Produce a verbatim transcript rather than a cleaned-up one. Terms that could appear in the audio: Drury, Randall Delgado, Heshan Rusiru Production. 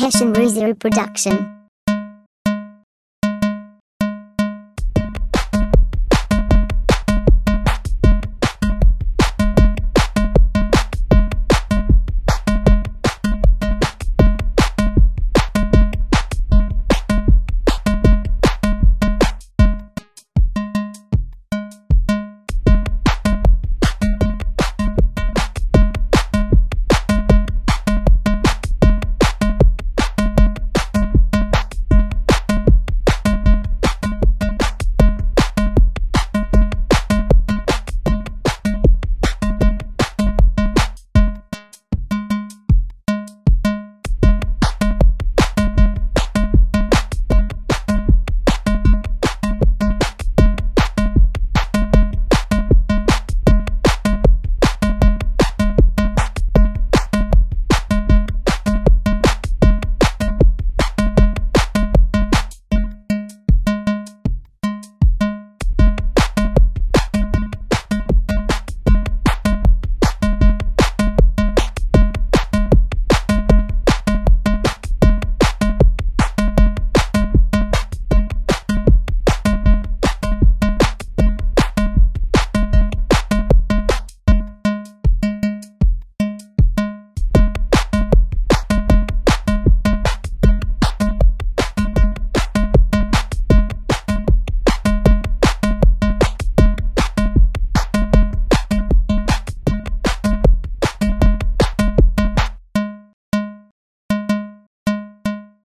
Heshan Rusiru Production.